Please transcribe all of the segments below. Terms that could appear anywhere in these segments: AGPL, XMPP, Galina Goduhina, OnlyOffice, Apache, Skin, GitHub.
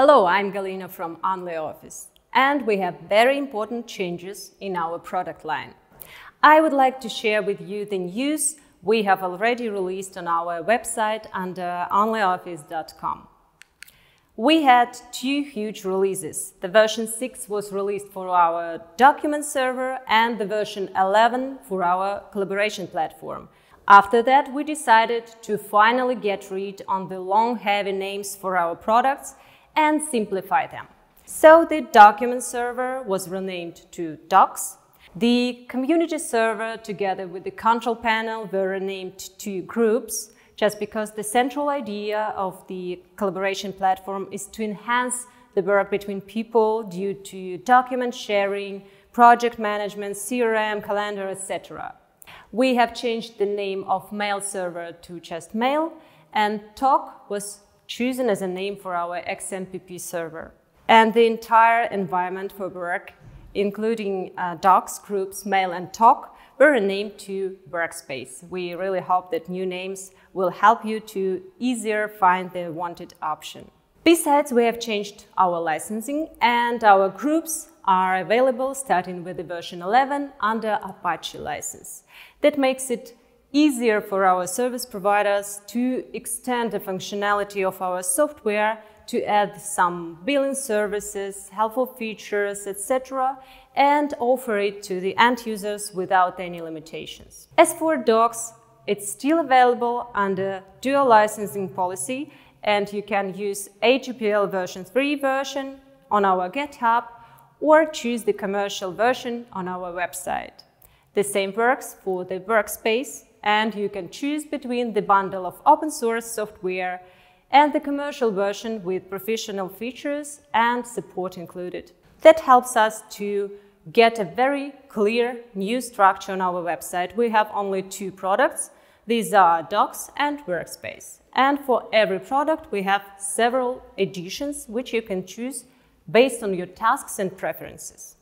Hello, I'm Galina from OnlyOffice, and we have very important changes in our product line. I would like to share with you the news we have already released on our website under onlyoffice.com. We had two huge releases. The version 6 was released for our document server and the version 11 for our collaboration platform. After that, we decided to finally get rid of the long, heavy names for our products and simplify them. So the document server was renamed to Docs. The community server, together with the control panel, were renamed to Groups, just because the central idea of the collaboration platform is to enhance the work between people due to document sharing, project management, CRM, calendar, etc. We have changed the name of mail server to just Mail, and Talk was chosen as a name for our XMPP server. And the entire environment for work, including Docs, Groups, Mail and Talk, were renamed to Workspace. We really hope that new names will help you to easier find the wanted option. Besides, we have changed our licensing, and our groups are available starting with the version 11 under Apache license. That makes it easier for our service providers to extend the functionality of our software to add some billing services, helpful features, etc., and offer it to the end users without any limitations. As for Docs, it's still available under dual licensing policy, and you can use AGPL version 3 version on our GitHub or choose the commercial version on our website. The same works for the Workspace, and you can choose between the bundle of open source software and the commercial version with professional features and support included. That helps us to get a very clear new structure on our website. We have only two products. These are Docs and Workspace. And for every product, we have several editions which you can choose based on your tasks and preferences.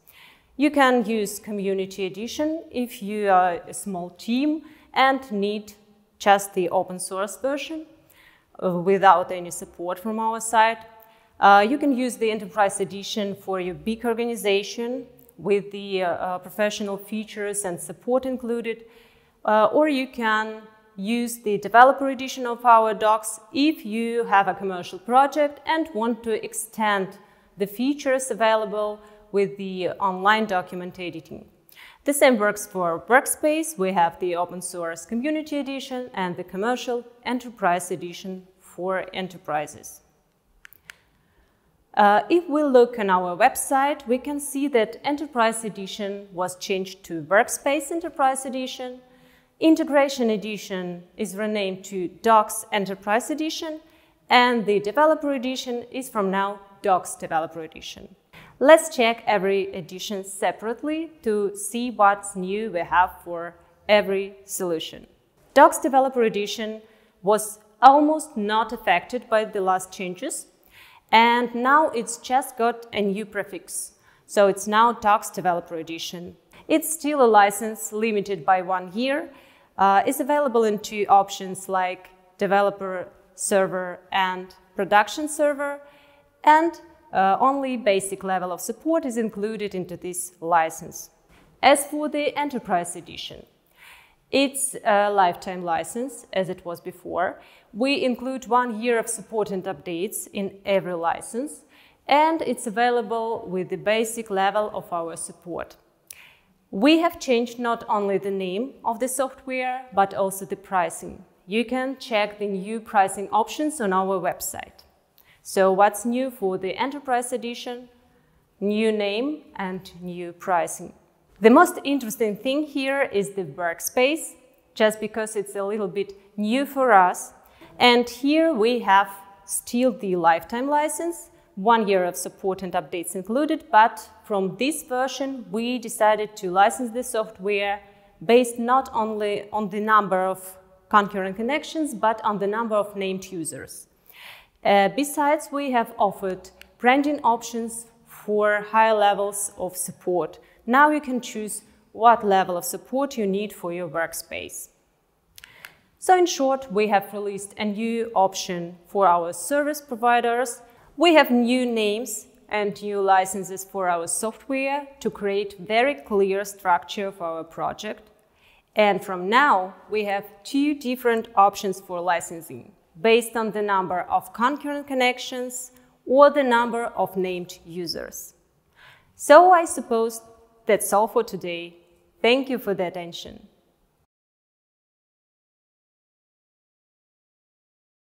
You can use Community Edition if you are a small team and need just the open source version without any support from our side. You can use the Enterprise Edition for your big organization with the professional features and support included, or you can use the Developer Edition of our Docs if you have a commercial project and want to extend the features available with the online document editing. The same works for Workspace. We have the open source Community Edition and the commercial Enterprise Edition for enterprises. If we look on our website, we can see that Enterprise Edition was changed to Workspace Enterprise Edition. Integration Edition is renamed to Docs Enterprise Edition, and the Developer Edition is from now Docs Developer Edition. Let's check every edition separately to see what's new we have for every solution. Docs Developer Edition was almost not affected by the last changes, and now it's just got a new prefix. So it's now Docs Developer Edition. It's still a license limited by 1 year. It's available in two options like Developer Server and Production Server, and only basic level of support is included into this license. As for the Enterprise Edition, it's a lifetime license, as it was before. We include 1 year of support and updates in every license, and it's available with the basic level of our support. We have changed not only the name of the software, but also the pricing. You can check the new pricing options on our website. So what's new for the Enterprise Edition? New name and new pricing. The most interesting thing here is the Workspace, just because it's a little bit new for us. And here we have still the lifetime license, 1 year of support and updates included, but from this version we decided to license the software based not only on the number of concurrent connections, but on the number of named users. Besides, we have offered branding options for higher levels of support. Now you can choose what level of support you need for your workspace. So in short, we have released a new option for our service providers. We have new names and new licenses for our software to create very clear structure of our project. And from now, we have two different options for licensing based on the number of concurrent connections or the number of named users. So I suppose that's all for today. Thank you for the attention.